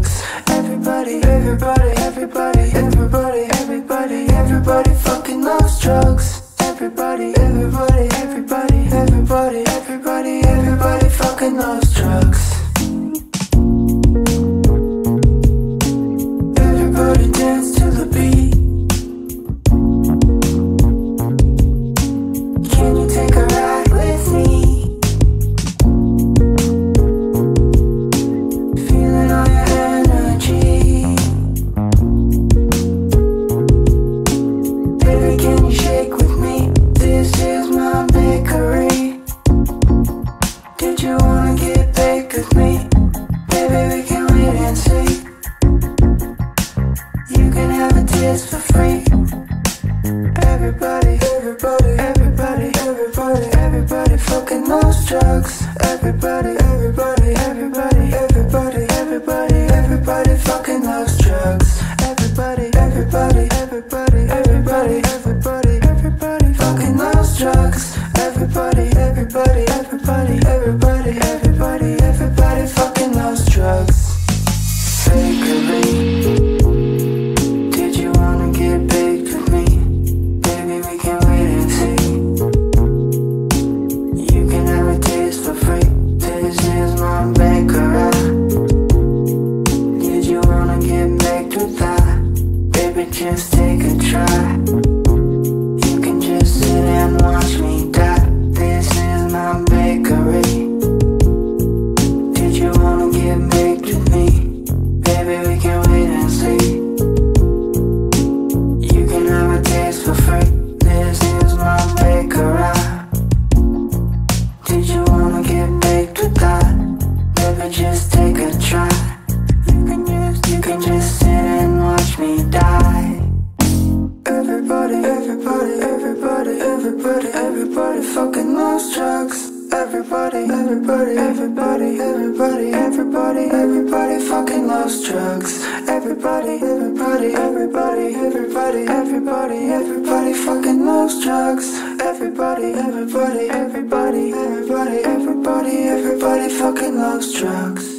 drugs. Everybody, everybody, everybody, everybody, everybody, everybody fucking loves drugs. Everybody, everybody, everybody, everybody, everybody, everybody fucking loves drugs. Everybody dance to the beat. Can you take a ride with me? Feeling all your energy. Baby, can you shake with me? This is my bakery. Did you wanna get baked with me? Baby, we can wait and see. You can have a taste for free. Everybody, everybody, everybody, everybody, everybody fucking loves drugs. Everybody, everybody, everybody, everybody, everybody, everybody fucking loves drugs. Everybody, everybody, everybody, everybody, everybody, everybody fucking loves drugs. Everybody, everybody, everybody, everybody, everybody, everybody fucking loves drugs. Bakery. Just take a try. You can just sit and watch me die. This is my bakery. Did you wanna get baked with me? Baby, we can wait and see. You can have a taste for free. This is my bakery. Did you wanna get baked with that? Baby, just take a try. You can just sit and watch me die. Everybody, everybody, everybody, everybody, everybody fucking loves drugs. Everybody, everybody, everybody, everybody, everybody, everybody fucking loves drugs. Everybody, everybody, everybody, everybody, everybody, everybody fucking loves drugs. Everybody, everybody, everybody, everybody, everybody, everybody fucking loves drugs.